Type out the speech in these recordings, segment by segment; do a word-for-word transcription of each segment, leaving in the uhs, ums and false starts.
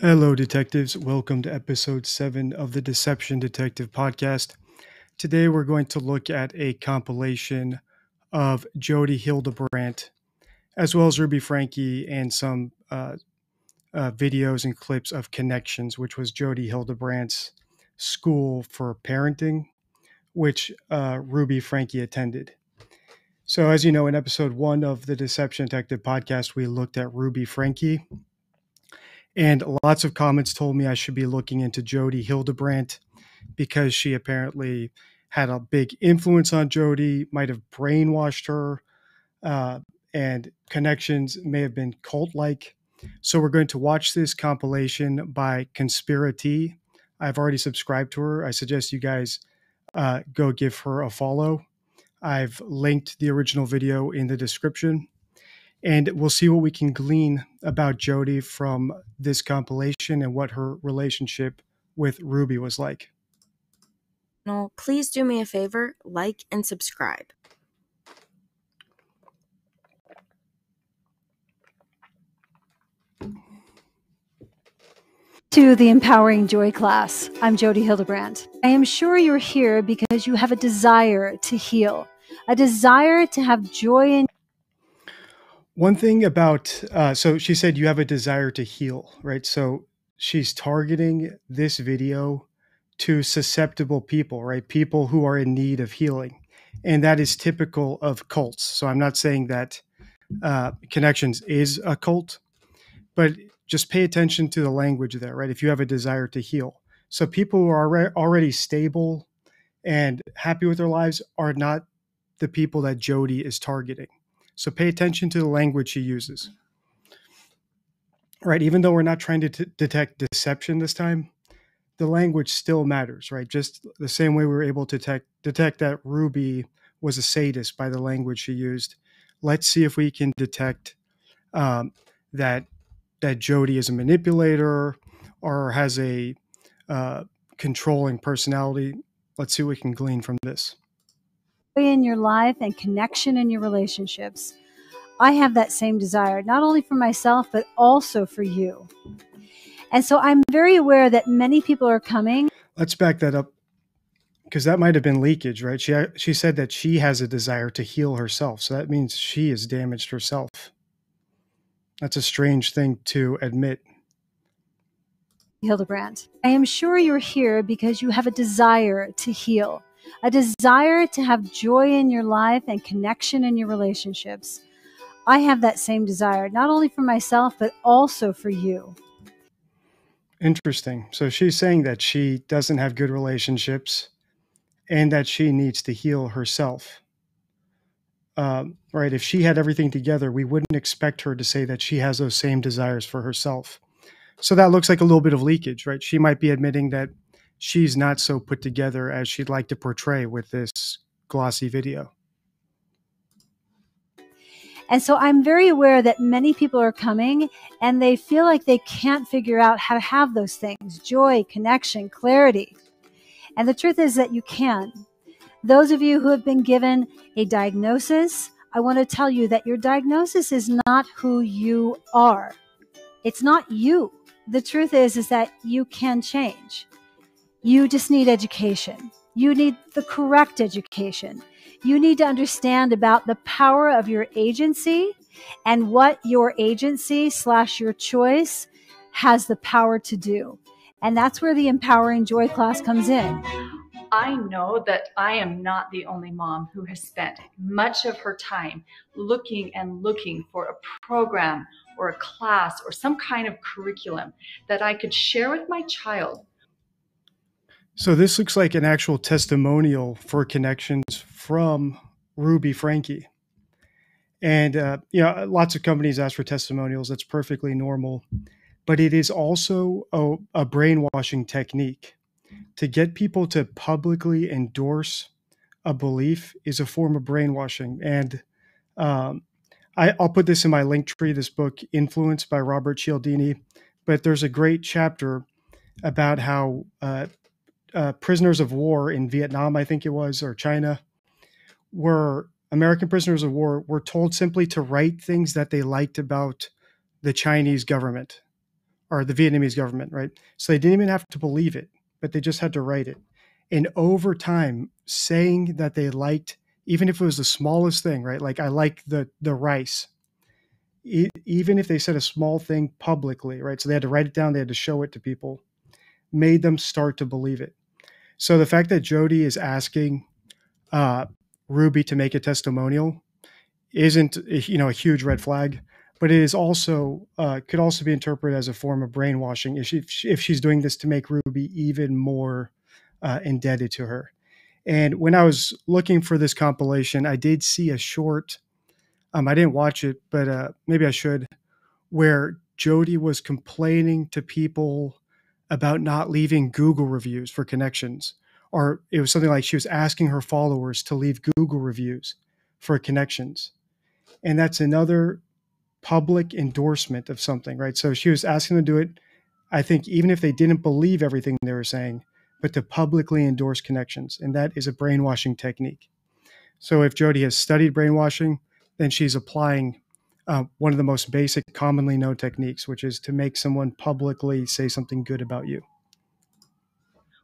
Hello, detectives. Welcome to episode seven of the Deception Detective Podcast. Today, we're going to look at a compilation of Jodi Hildebrandt, as well as Ruby Franke, and some uh, uh, videos and clips of Connexions, which was Jodi Hildebrandt's school for parenting, which uh, Ruby Franke attended. So, as you know, in episode one of the Deception Detective Podcast, we looked at Ruby Franke. And lots of comments told me I should be looking into Jodi Hildebrandt because she apparently had a big influence on Jodi, might have brainwashed her, uh, and Connexions may have been cult-like. So we're going to watch this compilation by Conspiratee. I've already subscribed to her. I suggest you guys uh, go give her a follow. I've linked the original video in the description. And we'll see what we can glean about Jodi from this compilation and what her relationship with Ruby was like. Please do me a favor, like and subscribe. To the Empowering Joy class, I'm Jodi Hildebrandt. I am sure you're here because you have a desire to heal, a desire to have joy in. One thing about, uh, so she said you have a desire to heal, right? So she's targeting this video to susceptible people, right? People who are in need of healing. And that is typical of cults. So I'm not saying that uh, Connexions is a cult, but just pay attention to the language there, right? If you have a desire to heal. So people who are already stable and happy with their lives are not the people that Jodi is targeting. So pay attention to the language she uses, right? Even though we're not trying to t- detect deception this time, the language still matters, right? Just the same way we were able to detect, detect that Ruby was a sadist by the language she used. Let's see if we can detect um, that that Jodi is a manipulator or has a uh, controlling personality. Let's see what we can glean from this. In your life and connection in your relationships. I have that same desire, not only for myself, but also for you. And so I'm very aware that many people are coming. Let's back that up because that might have been leakage, right? She, she said that she has a desire to heal herself. So that means she has damaged herself. That's a strange thing to admit. Hildebrandt, I am sure you're here because you have a desire to heal. A desire to have joy in your life and connection in your relationships. I have that same desire, not only for myself, but also for you. Interesting. So she's saying that she doesn't have good relationships and that she needs to heal herself. Um, right. If she had everything together, we wouldn't expect her to say that she has those same desires for herself. So that looks like a little bit of leakage, right? She might be admitting that she's not so put together as she'd like to portray with this glossy video. And so I'm very aware that many people are coming and they feel like they can't figure out how to have those things, joy, connection, clarity. And the truth is that you can. Those of you who have been given a diagnosis, I want to tell you that your diagnosis is not who you are. It's not you. The truth is, is that you can change. You just need education. You need the correct education. You need to understand about the power of your agency and what your agency slash your choice has the power to do. And that's where the Empowering Joy class comes in. I know that I am not the only mom who has spent much of her time looking and looking for a program or a class or some kind of curriculum that I could share with my child. So this looks like an actual testimonial for Connexions from Ruby Franke. And, uh, you know, lots of companies ask for testimonials. That's perfectly normal. But it is also a, a brainwashing technique. To get people to publicly endorse a belief is a form of brainwashing. And um, I, I'll put this in my link tree, this book, Influence by Robert Cialdini. But there's a great chapter about how uh, Uh, prisoners of war in Vietnam, I think it was, or China, were American prisoners of war were told simply to write things that they liked about the Chinese government, or the Vietnamese government, right? So they didn't even have to believe it, but they just had to write it. And over time, saying that they liked, even if it was the smallest thing, right? Like, I like the, the rice, e even if they said a small thing publicly, right? So they had to write it down. They had to show it to people, made them start to believe it. So the fact that Jodi is asking uh, Ruby to make a testimonial isn't, you know, a huge red flag, but it is also, uh, could also be interpreted as a form of brainwashing if, she, if she's doing this to make Ruby even more uh, indebted to her. And when I was looking for this compilation, I did see a short, um, I didn't watch it, but uh, maybe I should, where Jodi was complaining to people about not leaving Google reviews for Connexions. Or it was something like she was asking her followers to leave Google reviews for Connexions. And that's another public endorsement of something, right? So she was asking them to do it, I think, even if they didn't believe everything they were saying, but to publicly endorse Connexions. And that is a brainwashing technique. So if Jodi has studied brainwashing, then she's applying uh, one of the most basic, commonly known techniques, which is to make someone publicly say something good about you.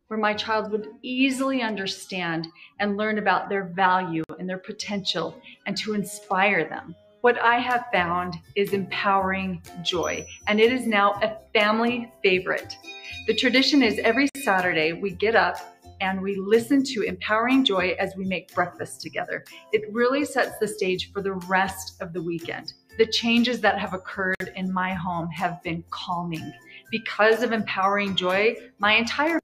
Where my child would easily understand and learn about their value and their potential and to inspire them. What I have found is Empowering Joy, and it is now a family favorite. The tradition is every Saturday we get up and we listen to Empowering Joy as we make breakfast together. It really sets the stage for the rest of the weekend. The changes that have occurred in my home have been calming. Because of Empowering Joy, my entire...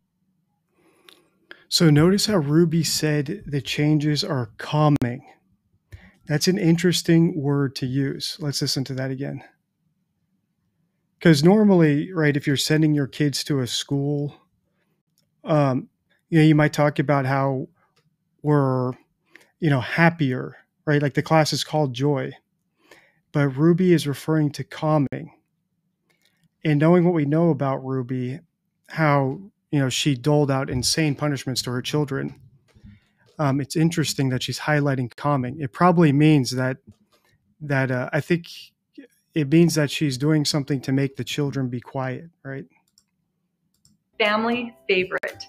So notice how Ruby said the changes are calming. That's an interesting word to use. Let's listen to that again. Because normally, right, if you're sending your kids to a school, um, you know, you might talk about how we're, you know, happier, right? Like the class is called Joy, but Ruby is referring to calming. And knowing what we know about Ruby, how, you know, she doled out insane punishments to her children. Um, it's interesting that she's highlighting calming. It probably means that, that uh, I think it means that she's doing something to make the children be quiet, right? Family favorite.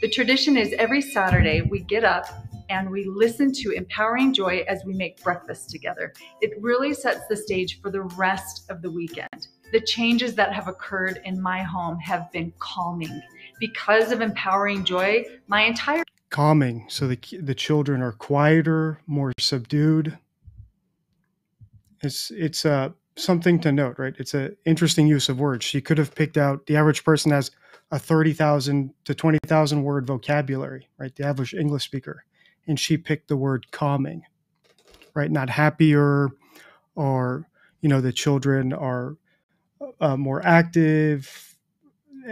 The tradition is every Saturday we get up and we listen to Empowering Joy as we make breakfast together. It really sets the stage for the rest of the weekend. The changes that have occurred in my home have been calming. Because of Empowering Joy, my entire... Calming. So the, the children are quieter, more subdued. It's, it's uh, something to note, right? It's an interesting use of words. She could have picked out, the average person has a thirty thousand to twenty thousand word vocabulary, right? The average English speaker. And she picked the word calming, right? Not happier, or, you know, the children are uh, more active,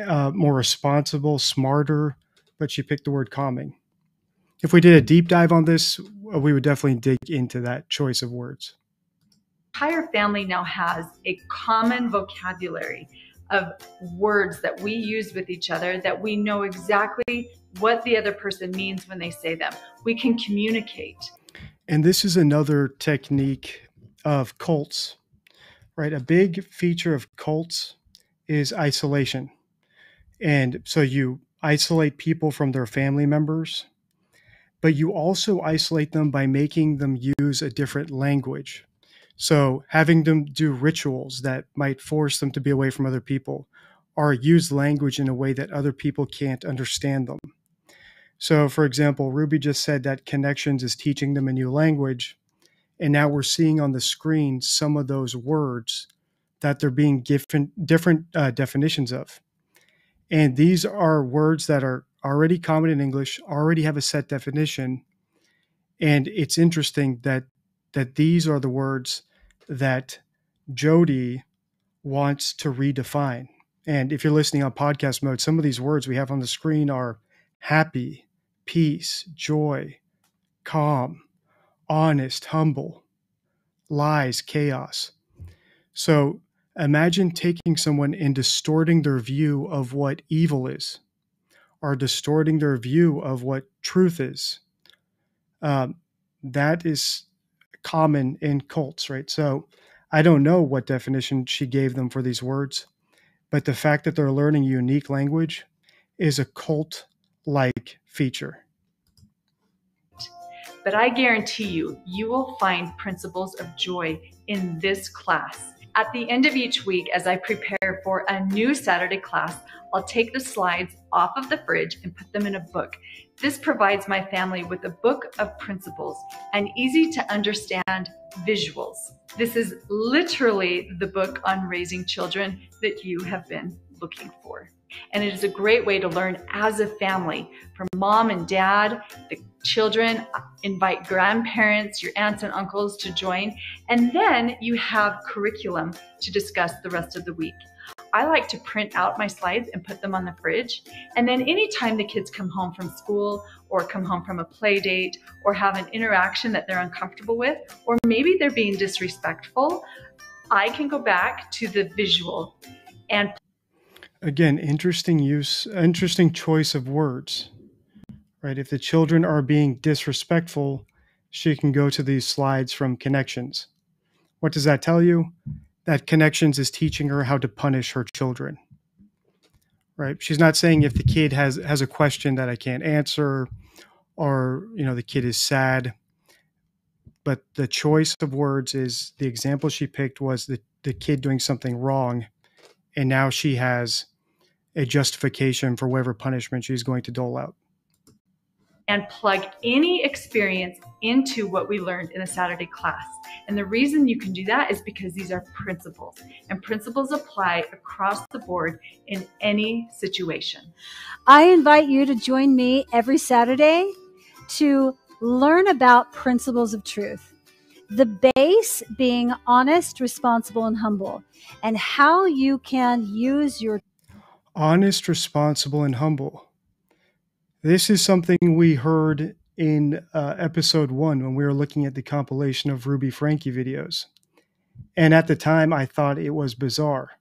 uh, more responsible, smarter, but she picked the word calming. If we did a deep dive on this, we would definitely dig into that choice of words. The entire family now has a common vocabulary of words that we use with each other, that we know exactly what the other person means when they say them. We can communicate. And this is another technique of cults, right? A big feature of cults is isolation. And so you isolate people from their family members, but you also isolate them by making them use a different language. So having them do rituals that might force them to be away from other people, or use language in a way that other people can't understand them. So for example, Ruby just said that Connexions is teaching them a new language. And now we're seeing on the screen some of those words that they're being given different uh, definitions of. And these are words that are already common in English, already have a set definition. And it's interesting that that these are the words that Jodi wants to redefine. And if you're listening on podcast mode, some of these words we have on the screen are happy, peace, joy, calm, honest, humble, lies, chaos. So imagine taking someone and distorting their view of what evil is, or distorting their view of what truth is. Um, that is common in cults, right? So I don't know what definition she gave them for these words, But the fact that they're learning unique language is a cult-like feature. But I guarantee you, you will find principles of joy in this class. At the end of each week, as I prepare for a new Saturday class, I'll take the slides off of the fridge and put them in a book. This provides my family with a book of principles and easy to understand visuals. This is literally the book on raising children that you have been looking for. And it is a great way to learn as a family, from mom and dad, the children, invite grandparents, your aunts and uncles to join, and then you have curriculum to discuss the rest of the week. I like to print out my slides and put them on the fridge, and then anytime the kids come home from school or come home from a play date or have an interaction that they're uncomfortable with, or maybe they're being disrespectful, I can go back to the visual and again, interesting use, interesting choice of words, right? If the children are being disrespectful, she can go to these slides from Connexions. What does that tell you? That Connexions is teaching her how to punish her children, right? She's not saying if the kid has, has a question that I can't answer or, you know, the kid is sad, but the choice of words is the example she picked was the, the kid doing something wrong. And now she has a justification for whatever punishment she's going to dole out. And plug any experience into what we learned in a Saturday class. And the reason you can do that is because these are principles, and principles apply across the board in any situation. I invite you to join me every Saturday to learn about principles of truth. The base being honest, responsible, and humble, and how you can use your... Honest, responsible, and humble. This is something we heard in uh, episode one when we were looking at the compilation of Ruby Franke videos. And at the time, I thought it was bizarre.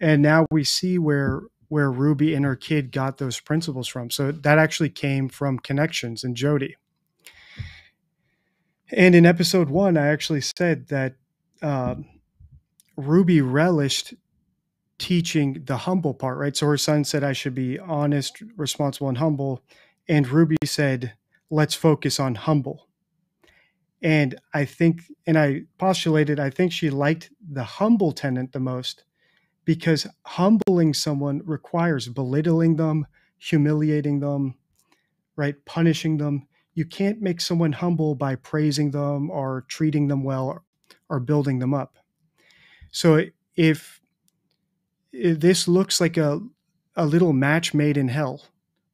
And now we see where, where Ruby and her kid got those principles from. So that actually came from Connexions and Jodi. And in episode one, I actually said that uh, Ruby relished teaching the humble part, right? So her son said, I should be honest, responsible, and humble. And Ruby said, let's focus on humble. And I think, and I postulated, I think she liked the humble tenet the most because humbling someone requires belittling them, humiliating them, right? Punishing them. You can't make someone humble by praising them or treating them well or building them up. So if, if this looks like a, a little match made in hell,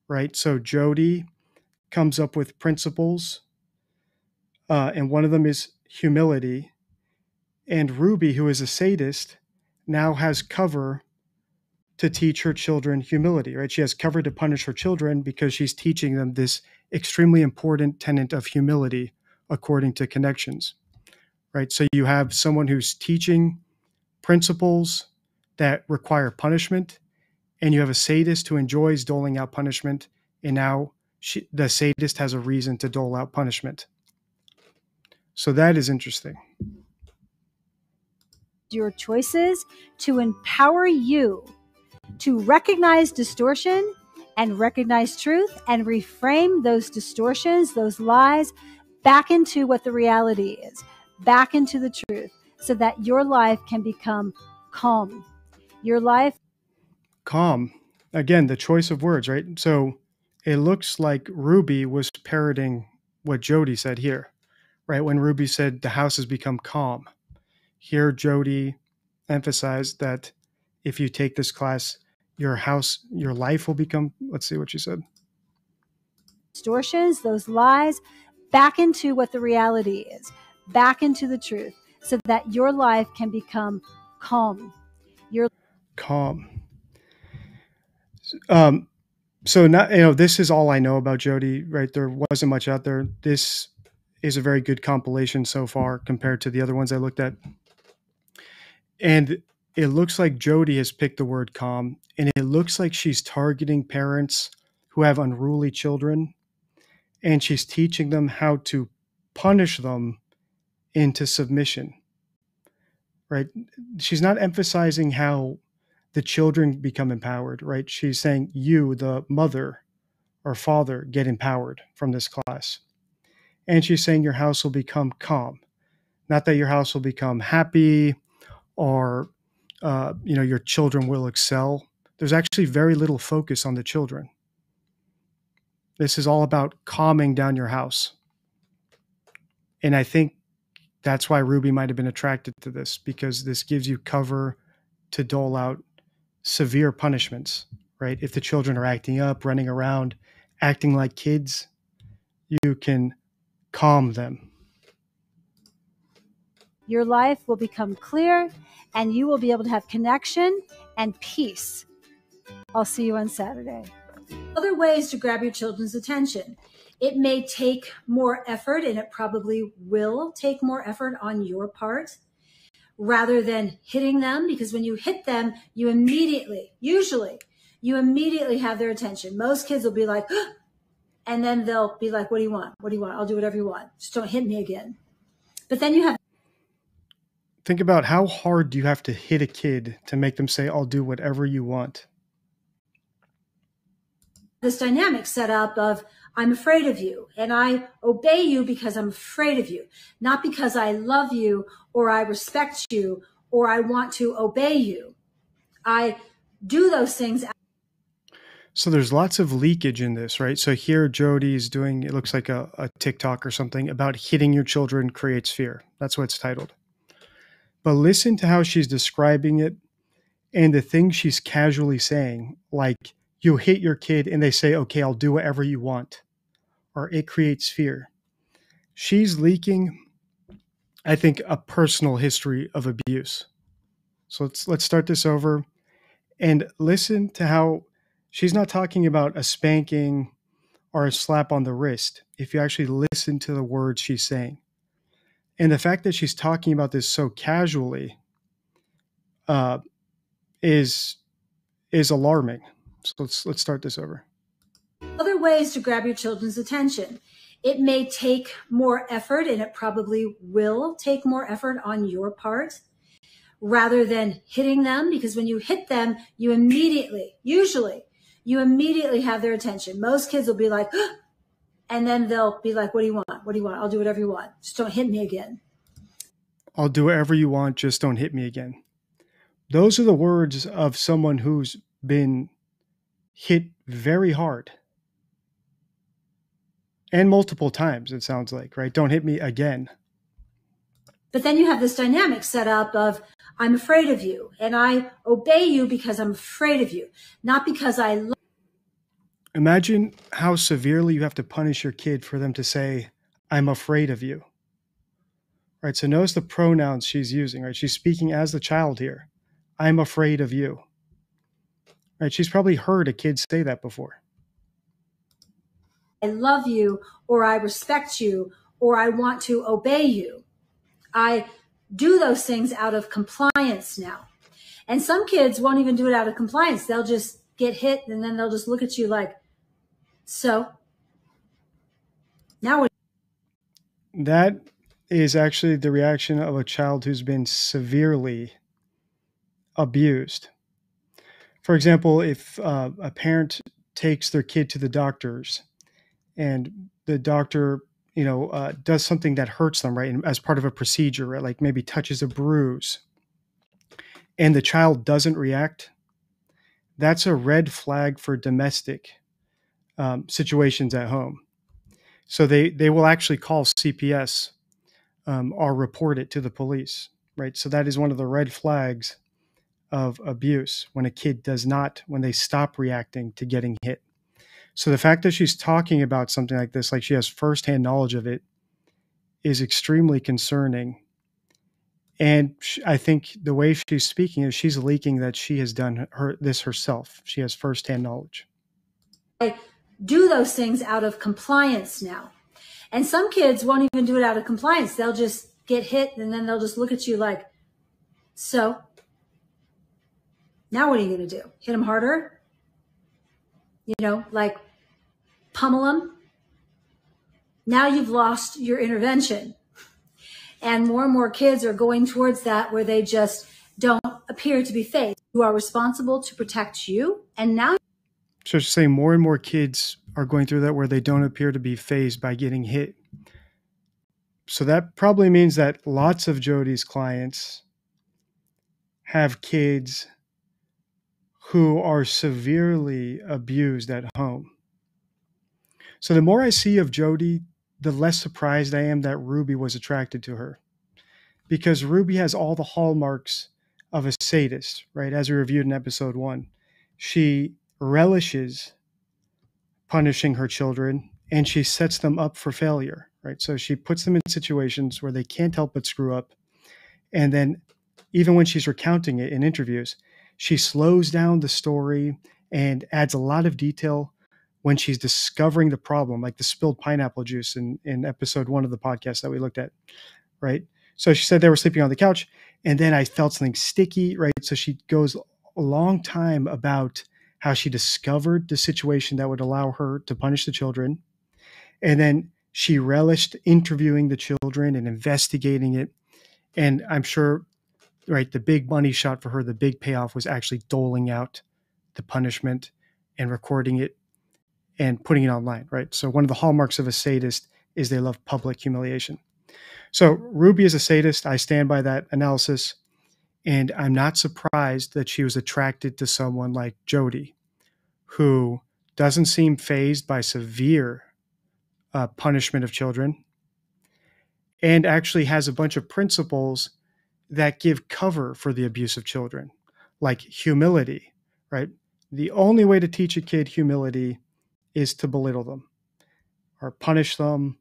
right? So Jodi comes up with principles, uh, and one of them is humility. And Ruby, who is a sadist, now has cover to teach her children humility, right? She has cover to punish her children because she's teaching them this extremely important tenet of humility, according to Connexions, right? So you have someone who's teaching principles that require punishment, and you have a sadist who enjoys doling out punishment, and now she, the sadist has a reason to dole out punishment. So that is interesting. Your choices to empower you to recognize distortion and recognize truth and reframe those distortions, those lies, back into what the reality is, back into the truth, so that your life can become calm. Your life... Calm. Again, the choice of words, right? So it looks like Ruby was parroting what Jodi said here, right? When Ruby said, the house has become calm. Here, Jodi emphasized that if you take this class, your house, your life will become, let's see what she said. Distortions, those lies, back into what the reality is, back into the truth, so that your life can become calm. Your calm. Um, so not, you know, this is all I know about Jodi, right? There wasn't much out there. This is a very good compilation so far compared to the other ones I looked at. And it looks like Jodi has picked the word calm, and it looks like she's targeting parents who have unruly children, and she's teaching them how to punish them into submission, right? She's not emphasizing how the children become empowered, right? She's saying you, the mother or father, get empowered from this class. And she's saying your house will become calm. Not that your house will become happy or, uh, you know, your children will excel. There's actually very little focus on the children. This is all about calming down your house. And I think that's why Ruby might have been attracted to this, because this gives you cover to dole out severe punishments, right? If the children are acting up, running around, acting like kids, you can calm them. Your life will become clear and you will be able to have connection and peace. I'll see you on Saturday. Other ways to grab your children's attention. It may take more effort, and it probably will take more effort on your part, rather than hitting them, because when you hit them, you immediately, usually, you immediately have their attention. Most kids will be like, oh, and then they'll be like, what do you want? What do you want? I'll do whatever you want. Just don't hit me again. But then you have... Think about how hard do you have to hit a kid to make them say, I'll do whatever you want. This dynamic set up of, I'm afraid of you, and I obey you because I'm afraid of you, not because I love you or I respect you or I want to obey you. I do those things. So there's lots of leakage in this, right? So here Jodi is doing, it looks like a, a TikTok or something about hitting your children creates fear. That's what it's titled. But listen to how she's describing it and the things she's casually saying, like you hit your kid and they say, okay, I'll do whatever you want, or it creates fear. She's leaking, I think, a personal history of abuse. So let's, let's start this over and listen to how she's not talking about a spanking or a slap on the wrist. If you actually listen to the words she's saying, and the fact that she's talking about this so casually uh, is, is alarming. So let's, let's start this over. Other ways to grab your children's attention. It may take more effort, and it probably will take more effort on your part, rather than hitting them, because when you hit them, you immediately, usually, you immediately have their attention. Most kids will be like, oh, and then they'll be like, what do you want? What do you want? I'll do whatever you want. Just don't hit me again. I'll do whatever you want. Just don't hit me again. Those are the words of someone who's been hit very hard and multiple times, it sounds like, right? Don't hit me again. But then you have this dynamic set up of, I'm afraid of you, and I obey you because I'm afraid of you, not because I love. Imagine how severely you have to punish your kid for them to say, I'm afraid of you, right? So notice the pronouns she's using, right? She's speaking as the child here. I'm afraid of you. Right? She's probably heard a kid say that before. I love you, or I respect you, or I want to obey you. I do those things out of compliance now. And some kids won't even do it out of compliance. They'll just get hit, and then they'll just look at you like, so now what? That is actually the reaction of a child who's been severely abused. For example, if uh, a parent takes their kid to the doctors and the doctor, you know, uh, does something that hurts them, right? And as part of a procedure, right? Like maybe touches a bruise, and the child doesn't react. That's a red flag for domestic um, situations at home. So they, they will actually call C P S um, or report it to the police, right? So that is one of the red flags of abuse, when a kid does not, when they stop reacting to getting hit. So the fact that she's talking about something like this, like she has firsthand knowledge of it, is extremely concerning. And I think the way she's speaking is she's leaking that she has done her, this herself. She has firsthand knowledge. I do those things out of compliance now. And some kids won't even do it out of compliance. They'll just get hit, and then they'll just look at you like, so now what are you going to do? Hit them harder? You know, like pummel them? Now you've lost your intervention. And more and more kids are going towards that, where they just don't appear to be phased. who are responsible to protect you. And now. So she's saying more and more kids are going through that where they don't appear to be fazed by getting hit. So that probably means that lots of Jodi's clients have kids who are severely abused at home. So the more I see of Jodi, the less surprised I am that Ruby was attracted to her, because Ruby has all the hallmarks of a sadist, right? As we reviewed in episode one, she relishes punishing her children and she sets them up for failure, right? So she puts them in situations where they can't help but screw up. And then even when she's recounting it in interviews, she slows down the story and adds a lot of detail when she's discovering the problem, like the spilled pineapple juice in, in episode one of the podcast that we looked at, right? So she said they were sleeping on the couch and then I felt something sticky, right? So she goes a long time about how she discovered the situation that would allow her to punish the children. And then she relished interviewing the children and investigating it. And I'm sure, right, the big money shot for her, the big payoff was actually doling out the punishment and recording it and putting it online, right? So one of the hallmarks of a sadist is they love public humiliation. So Ruby is a sadist. I stand by that analysis. And I'm not surprised that she was attracted to someone like Jodi, who doesn't seem fazed by severe uh, punishment of children and actually has a bunch of principles that give cover for the abuse of children, like humility, right? The only way to teach a kid humility is to belittle them or punish them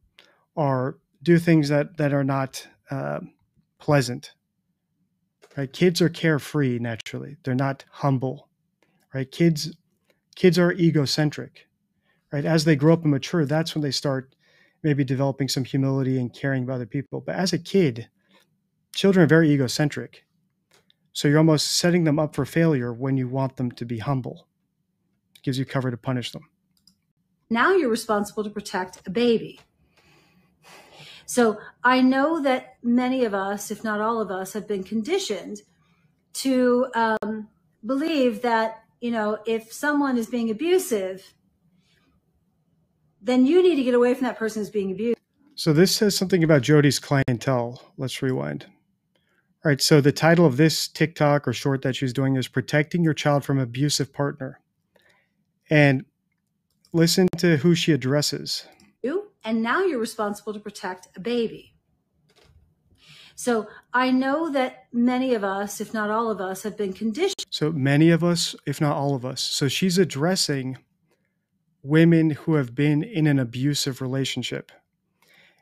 or do things that, that are not uh, pleasant. Right? Kids are carefree naturally. They're not humble, right? Kids, kids are egocentric, right? As they grow up and mature, that's when they start maybe developing some humility and caring about other people. But as a kid, children are very egocentric. So you're almost setting them up for failure when you want them to be humble. It gives you cover to punish them. Now you're responsible to protect a baby. So I know that many of us, if not all of us, have been conditioned to um, believe that, you know, if someone is being abusive, then you need to get away from that person who's being abused. So this says something about Jodi's clientele. Let's rewind. All right. So the title of this TikTok or short that she's doing is Protecting Your Child from Abusive Partner. And listen to who she addresses. And now you're responsible to protect a baby. So I know that many of us, if not all of us, have been conditioned. So many of us, if not all of us. So she's addressing women who have been in an abusive relationship.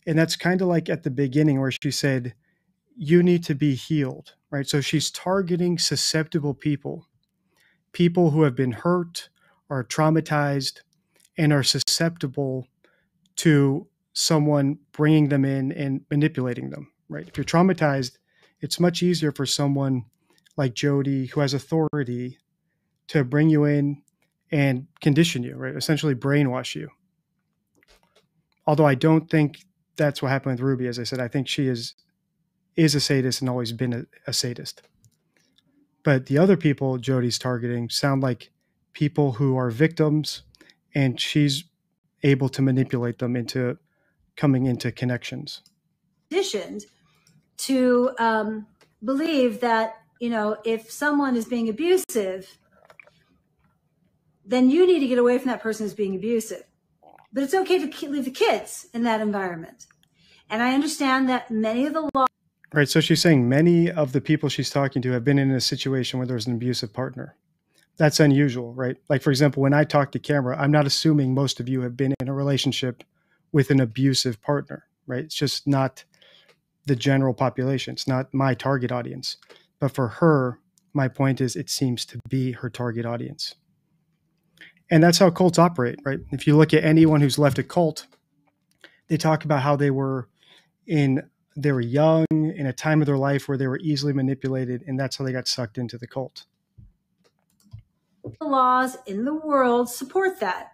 And that's kind of like at the beginning where she said, you need to be healed, right? So she's targeting susceptible people, people who have been hurt or traumatized and are susceptible to someone bringing them in and manipulating them, right? If you're traumatized, it's much easier for someone like Jodi, who has authority, to bring you in and condition you, right? Essentially brainwash you. Although I don't think that's what happened with Ruby. As I said, I think she is, is a sadist and always been a, a sadist. But the other people Jodi's targeting sound like people who are victims, and she's able to manipulate them into coming into connections. Conditioned to um, believe that, you know, if someone is being abusive, then you need to get away from that person who's being abusive. But it's okay to leave the kids in that environment. And I understand that many of the law. Right. So she's saying many of the people she's talking to have been in a situation where there's an abusive partner. That's unusual, right? Like, for example, when I talk to camera, I'm not assuming most of you have been in a relationship with an abusive partner, right? It's just not the general population. It's not my target audience. But for her, my point is it seems to be her target audience. And that's how cults operate, right? If you look at anyone who's left a cult, they talk about how they were in, they were young in a time of their life where they were easily manipulated. And that's how they got sucked into the cult. The laws in the world support that.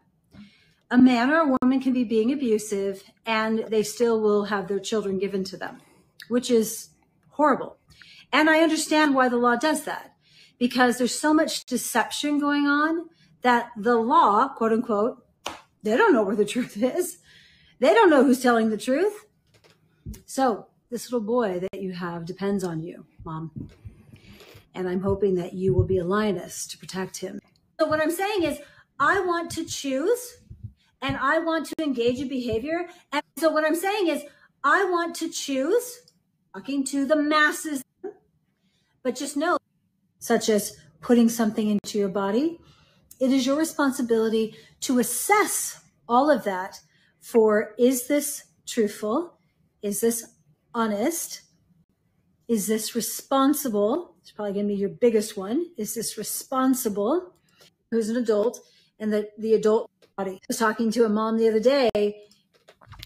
A man or a woman can be being abusive and they still will have their children given to them, which is horrible. And I understand why the law does that, because there's so much deception going on that the law, quote unquote, they don't know where the truth is. They don't know who's telling the truth. So this little boy that you have depends on you, Mom. And I'm hoping that you will be a lioness to protect him. So what I'm saying is I want to choose and I want to engage in behavior. And so what I'm saying is I want to choose, talking to the masses, but just know, such as putting something into your body, it is your responsibility to assess all of that for, is this truthful? Is this honest? Is this responsible? It's probably going to be your biggest one. Is this responsible? Who's an adult and the, the adult body. I was talking to a mom the other day.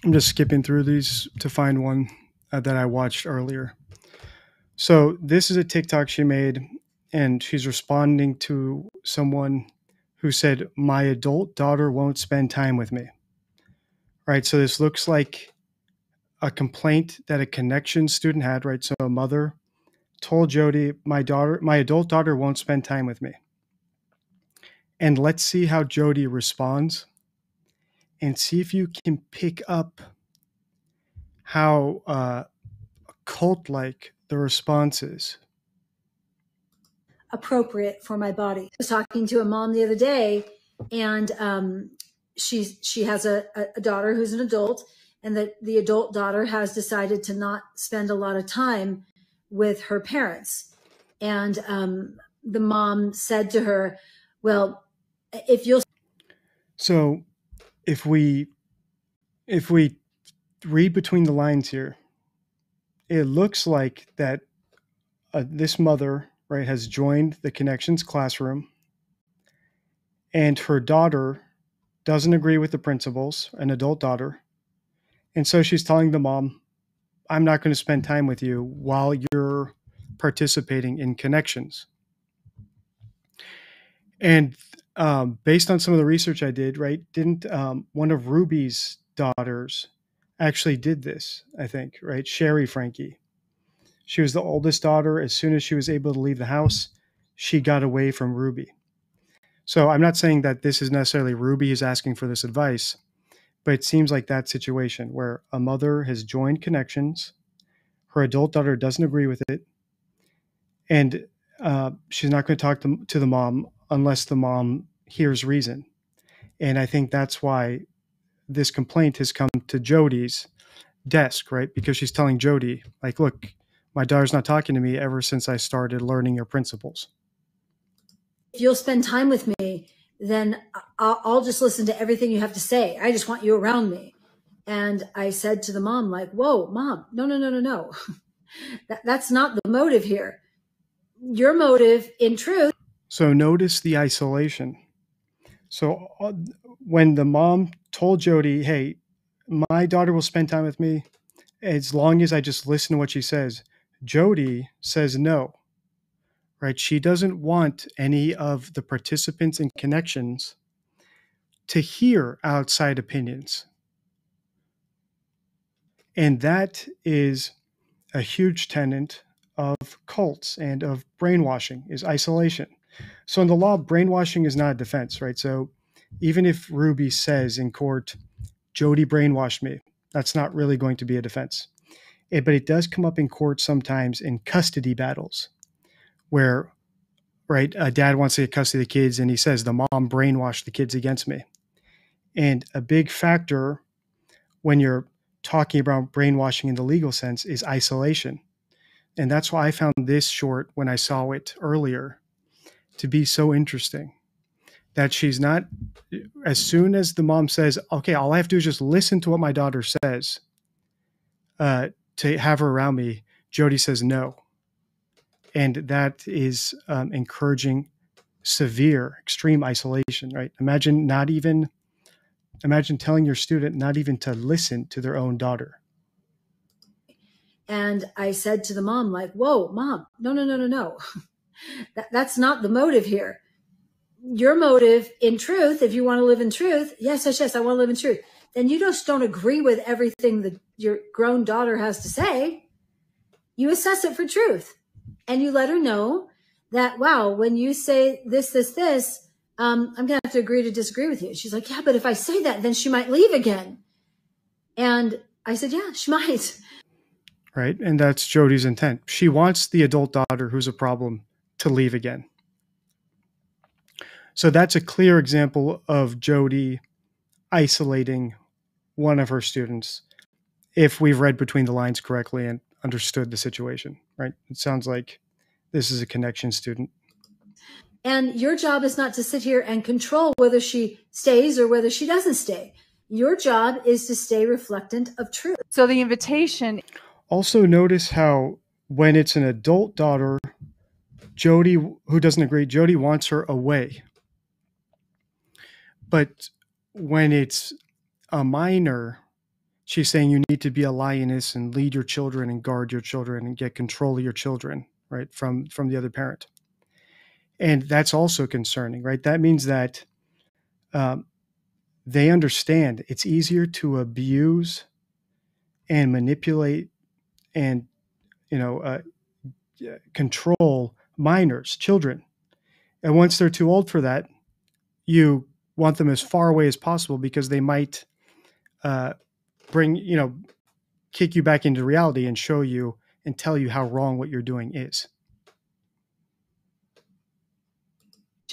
I'm just skipping through these to find one uh, that I watched earlier. So this is a TikTok she made, and she's responding to someone who said, my adult daughter won't spend time with me. Right. So this looks like a complaint that a Connections student had. Right. So a mother told Jodi, my daughter, my adult daughter won't spend time with me. And let's see how Jodi responds and see if you can pick up how uh, cult-like the response is. Appropriate for my body. I was talking to a mom the other day, and um, she she has a, a daughter who's an adult, and the, the adult daughter has decided to not spend a lot of time with her parents. And um, the mom said to her, well, if you'll... So if we, if we read between the lines here, it looks like that uh, this mother... right, has joined the Connections classroom, and her daughter doesn't agree with the principals, an adult daughter. And so she's telling the mom, I'm not going to spend time with you while you're participating in Connections. And um, based on some of the research I did, right, didn't um, one of Ruby's daughters actually did this, I think, right? Sherry Frankie. She was the oldest daughter. As soon as she was able to leave the house, she got away from Ruby. So I'm not saying that this is necessarily Ruby is asking for this advice, but it seems like that situation where a mother has joined Connections, her adult daughter doesn't agree with it, and uh, she's not going to talk to, to the mom unless the mom hears reason. And I think that's why this complaint has come to Jodi's desk, right? Because she's telling Jodi, like, look, my daughter's not talking to me ever since I started learning your principles. If you'll spend time with me, then I'll, I'll just listen to everything you have to say. I just want you around me. And I said to the mom, like, whoa, Mom, no, no, no, no, no. that, that's not the motive here. Your motive, in truth. So notice the isolation. So uh, when the mom told Jodi, hey, my daughter will spend time with me as long as I just listen to what she says, Jodi says no, right? She doesn't want any of the participants in Connections to hear outside opinions. And that is a huge tenet of cults and of brainwashing, is isolation. So in the law, brainwashing is not a defense, right? So even if Ruby says in court, Jodi brainwashed me, that's not really going to be a defense. It, but it does come up in court sometimes in custody battles where, right, a dad wants to get custody of the kids and he says, the mom brainwashed the kids against me. And a big factor when you're talking about brainwashing in the legal sense is isolation. And that's why I found this short, when I saw it earlier, to be so interesting. That she's not, as soon as the mom says, okay, all I have to do is just listen to what my daughter says uh, to have her around me, Jodi says no. And that is um, encouraging severe, extreme isolation, right? Imagine not even, imagine telling your student not even to listen to their own daughter. And I said to the mom, like, whoa, Mom, no, no, no, no, no. that, that's not the motive here. Your motive, in truth, if you want to live in truth, yes, yes, yes, I want to live in truth, then you just don't agree with everything that your grown daughter has to say. You assess it for truth, and you let her know that, wow, when you say this, this, this, um, I'm going to have to agree to disagree with you. She's like, yeah, but if I say that, then she might leave again. And I said, yeah, she might. Right. And that's Jodi's intent. She wants the adult daughter who's a problem to leave again. So that's a clear example of Jodi isolating one of her students, if we've read between the lines correctly and understood the situation, right? It sounds like this is a connection student. And your job is not to sit here and control whether she stays or whether she doesn't stay. Your job is to stay reflectant of truth. So the invitation. Also notice how when it's an adult daughter, Jodi, who doesn't agree, Jodi wants her away. But when it's a minor, she's saying you need to be a lioness and lead your children and guard your children and get control of your children, right, from, from the other parent. And that's also concerning, right? That means that um, they understand it's easier to abuse and manipulate and, you know, uh, control minors, children. And once they're too old for that, you want them as far away as possible because they might uh, bring, you know, kick you back into reality and show you and tell you how wrong what you're doing is.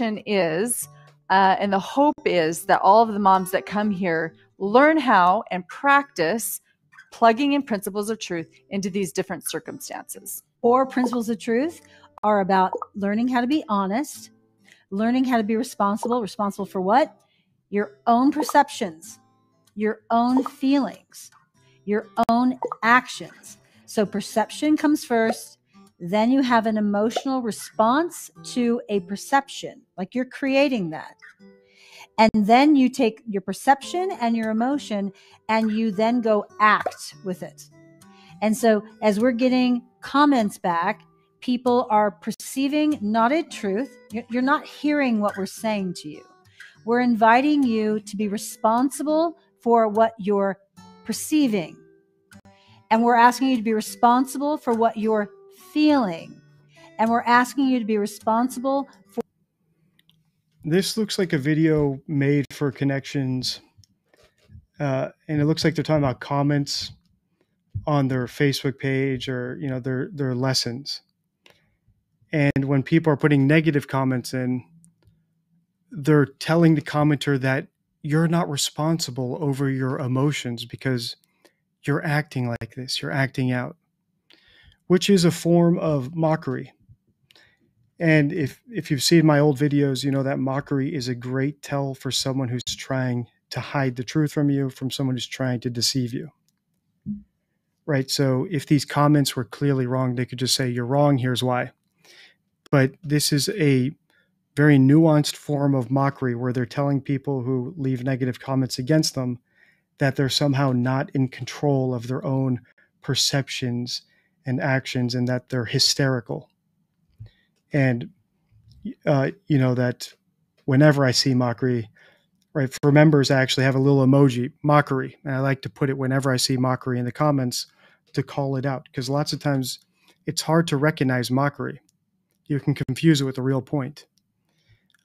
Is uh, and the hope is that all of the moms that come here learn how and practice plugging in principles of truth into these different circumstances. Or principles of truth are about learning how to be honest, learning how to be responsible, responsible for what? Your own perceptions, your own feelings, your own actions. So perception comes first, then you have an emotional response to a perception, like you're creating that. And then you take your perception and your emotion and you then go act with it. And so as we're getting comments back, people are perceiving not a truth. You're not hearing what we're saying to you. We're inviting you to be responsible for what you're perceiving. And we're asking you to be responsible for what you're feeling. And we're asking you to be responsible for. This looks like a video made for Connexions. Uh, and it looks like they're talking about comments on their Facebook page or, you know, their, their lessons. And when people are putting negative comments in, they're telling the commenter that you're not responsible over your emotions because you're acting like this, you're acting out, which is a form of mockery. And if, if you've seen my old videos, you know that mockery is a great tell for someone who's trying to hide the truth from you, from someone who's trying to deceive you. Right? So if these comments were clearly wrong, they could just say, you're wrong, here's why. But this is a very nuanced form of mockery where they're telling people who leave negative comments against them that they're somehow not in control of their own perceptions and actions and that they're hysterical. And, uh, you know, that whenever I see mockery, right, for members, I actually have a little emoji, mockery. And I like to put it whenever I see mockery in the comments to call it out because lots of times it's hard to recognize mockery. You can confuse it with the real point.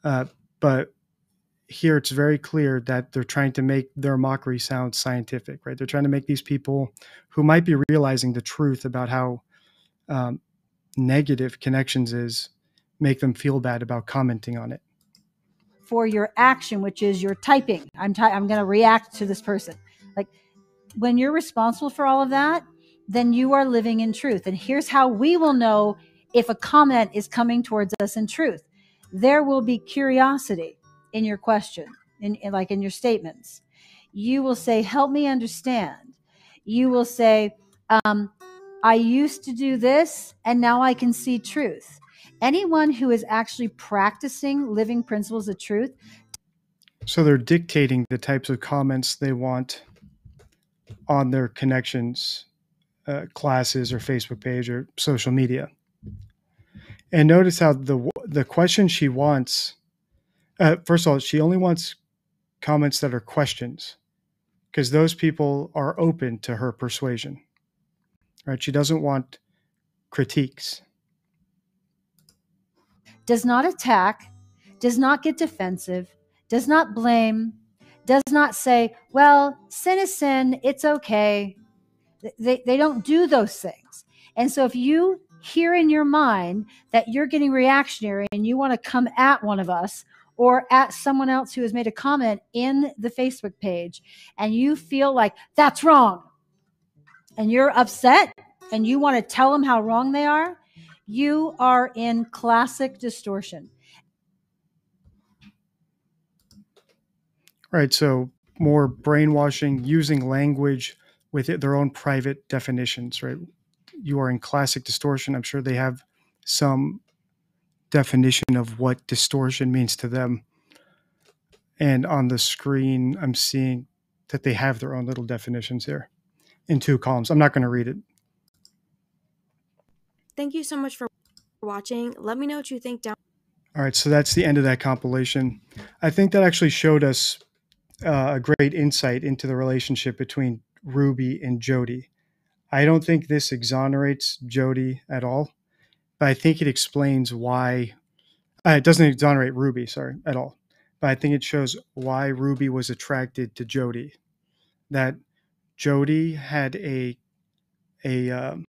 Uh, but here it's very clear that they're trying to make their mockery sound scientific, right? They're trying to make these people who might be realizing the truth about how um, negative Connexions is, make them feel bad about commenting on it. For your action, which is your typing. I'm, ty I'm going to react to this person. Like when you're responsible for all of that, then you are living in truth. And here's how we will know if a comment is coming towards us in truth. There will be curiosity in your question, in, in like in your statements. You will say, help me understand. You will say, um, I used to do this and now I can see truth. Anyone who is actually practicing living principles of truth. So they're dictating the types of comments they want on their Connexions, uh, classes or Facebook page or social media. And notice how the the question she wants, uh, first of all, she only wants comments that are questions because those people are open to her persuasion, right? She doesn't want critiques. does not attack, does not get defensive, does not blame, does not say, well, sin is sin, it's okay. They, they don't do those things. And so if you hear in your mind that you're getting reactionary and you want to come at one of us or at someone else who has made a comment in the Facebook page, and you feel like that's wrong and you're upset and you want to tell them how wrong they are, you are in classic distortion. All right. So more brainwashing, using language with it, their own private definitions, right? You are in classic distortion. I'm sure they have some definition of what distortion means to them. And on the screen, I'm seeing that they have their own little definitions here in two columns. I'm not going to read it. Thank you so much for watching. Let me know what you think down. All right. So that's the end of that compilation. I think that actually showed us uh, a great insight into the relationship between Ruby and Jodi. I don't think this exonerates Jodi at all, but I think it explains why uh, it doesn't exonerate Ruby, sorry, at all. But I think it shows why Ruby was attracted to Jodi, that Jodi had a, a um,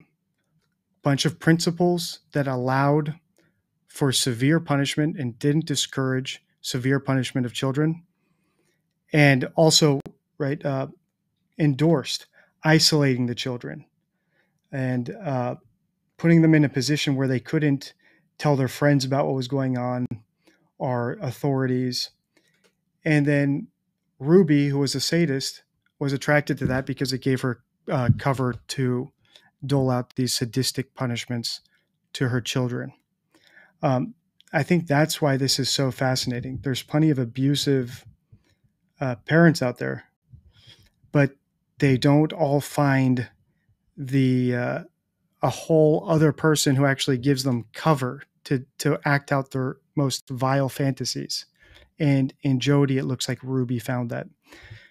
bunch of principles that allowed for severe punishment and didn't discourage severe punishment of children. And also, right, uh, endorsed isolating the children and uh, putting them in a position where they couldn't tell their friends about what was going on or authorities. And then Ruby, who was a sadist, was attracted to that because it gave her uh, cover to dole out these sadistic punishments to her children. Um, I think that's why this is so fascinating. There's plenty of abusive uh, parents out there, but they don't all find the uh, a whole other person who actually gives them cover to to act out their most vile fantasies. And in Jodi, it looks like Ruby found that.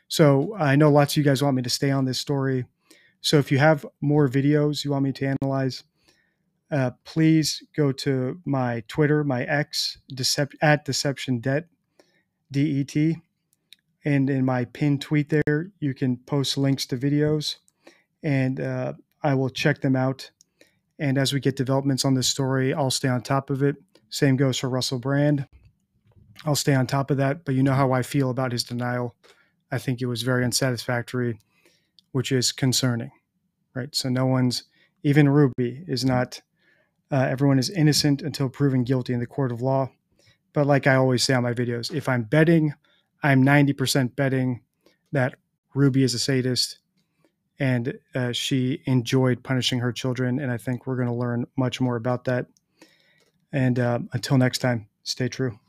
So I know lots of you guys want me to stay on this story. So if you have more videos you want me to analyze, uh, please go to my Twitter, my X, Decep- at Deception Det, D E T. And in my pinned tweet there, you can post links to videos, and uh, I will check them out. And as we get developments on this story, I'll stay on top of it. Same goes for Russell Brand. I'll stay on top of that, but you know how I feel about his denial. I think it was very unsatisfactory, which is concerning, right? So no one's, even Ruby is not, uh, everyone is innocent until proven guilty in the court of law. But like I always say on my videos, if I'm betting, I'm ninety percent betting that Ruby is a sadist and uh, she enjoyed punishing her children. And I think we're going to learn much more about that. And uh, until next time, stay true.